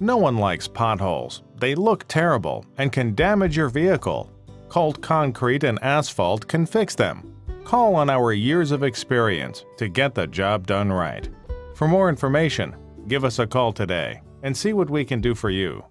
No one likes potholes. They look terrible and can damage your vehicle. Colt Concrete and Asphalt can fix them. Call on our years of experience to get the job done right. For more information, give us a call today and see what we can do for you.